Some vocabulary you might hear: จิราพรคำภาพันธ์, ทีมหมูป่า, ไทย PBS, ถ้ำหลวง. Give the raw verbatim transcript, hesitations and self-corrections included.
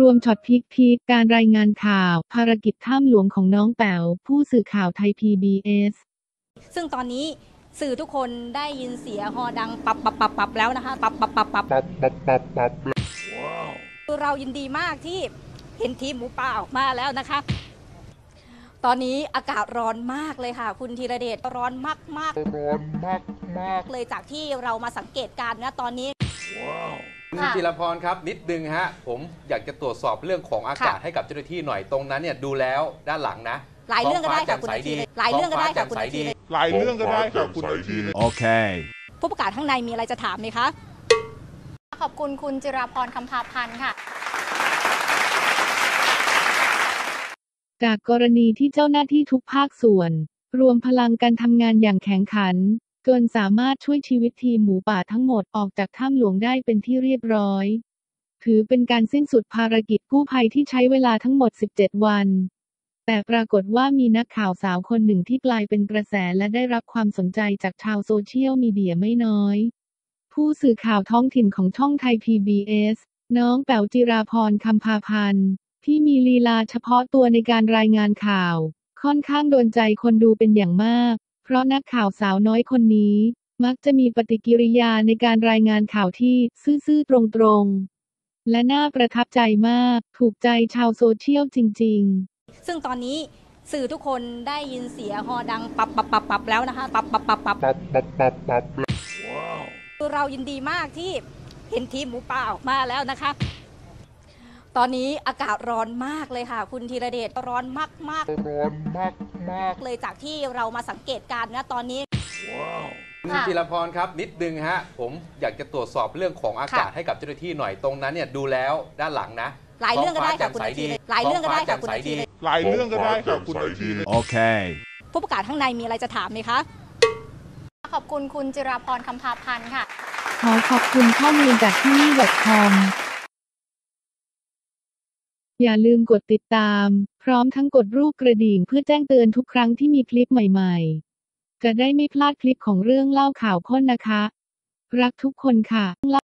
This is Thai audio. รวมช็อตพีคๆการรายงานข่าวภารกิจถ้ำหลวงของน้องแป๋วผู้สื่อข่าวไทย พี บี เอส ซึ่งตอนนี้สื่อทุกคนได้ยินเสียงฮอดังปับปับปับปับแล้วนะคะปับปับปับปับปับปับปับปับเรายินดีมากที่เห็นทีมหมูป่าออกมาแล้วนะคะตอนนี้อากาศร้อนมากเลยค่ะคุณธีรเดชร้อนมากมากร้อนมากมากเลยจากที่เรามาสังเกตการณ์นะตอนนี้คุณจิรพรครับนิดนึงฮะผมอยากจะตรวจสอบเรื่องของอากาศให้กับเจ้าหน้าที่หน่อยตรงนั้นเนี่ยดูแล้วด้านหลังนะหลายเรื่องก็ได้ค่ะคุณธีรหลายเรื่องก็ได้ค่ะคุณธีรหลายเรื่องก็ได้ค่ะคุณธีรโอเคผู้ประกาศข้างในมีอะไรจะถามไหมคะขอบคุณคุณจิรพรคำภาพันธ์ค่ะจากกรณีที่เจ้าหน้าที่ทุกภาคส่วนรวมพลังกันทำงานอย่างแข็งขันจนสามารถช่วยชีวิตทีมหมูป่าทั้งหมดออกจากถ้ำหลวงได้เป็นที่เรียบร้อยถือเป็นการสิ้นสุดภารกิจกู้ภัยที่ใช้เวลาทั้งหมดสิบเจ็ดวันแต่ปรากฏว่ามีนักข่าวสาวคนหนึ่งที่กลายเป็นกระแสและได้รับความสนใจจากชาวโซเชียลมีเดียไม่น้อยผู้สื่อข่าวท้องถิ่นของช่องไทย พี บี เอส น้องแป๋วจิราพรคำภาพันธ์ที่มีลีลาเฉพาะตัวในการรายงานข่าวค่อนข้างโดนใจคนดูเป็นอย่างมากเพราะนักข่าวสาวน้อยคนนี้มักจะมีปฏิกิริยาในการรายงานข่าวที่ซื่อๆตรงๆและน่าประทับใจมากถูกใจชาวโซเชียลจริงๆซึ่งตอนนี้สื่อทุกคนได้ยินเสียงฮอดังปับปับปับปับแล้วนะคะปับปับปับปับปับปับปับปับเรายินดีมากที่เห็นทีมหมูป่าออกมาแล้วนะคะตอนนี้อากาศร้อนมากเลยค่ะคุณธีรเดชร้อนมากมากร้อนมากมากเลยจากที่เรามาสังเกตการณ์นะตอนนี้คุณจิรพรครับนิดนึงฮะผมอยากจะตรวจสอบเรื่องของอากาศให้กับเจ้าหน้าที่หน่อยตรงนั้นเนี่ยดูแล้วด้านหลังนะหลายเรื่องก็ได้ค่ะคุณธีรหลายเรื่องก็ได้ค่ะคุณธีรหลายเรื่องก็ได้ค่ะคุณธีรโอเคผู้ประกาศข้างในมีอะไรจะถามไหมคะขอบคุณคุณจิรพรคำภาพันธ์ค่ะขอขอบคุณข้อมูลจากที่นี่ ดอท คอมอย่าลืมกดติดตามพร้อมทั้งกดรูปกระดิ่งเพื่อแจ้งเตือนทุกครั้งที่มีคลิปใหม่ๆจะได้ไม่พลาดคลิปของเรื่องเล่าข่าวข้นนะคะรักทุกคนค่ะ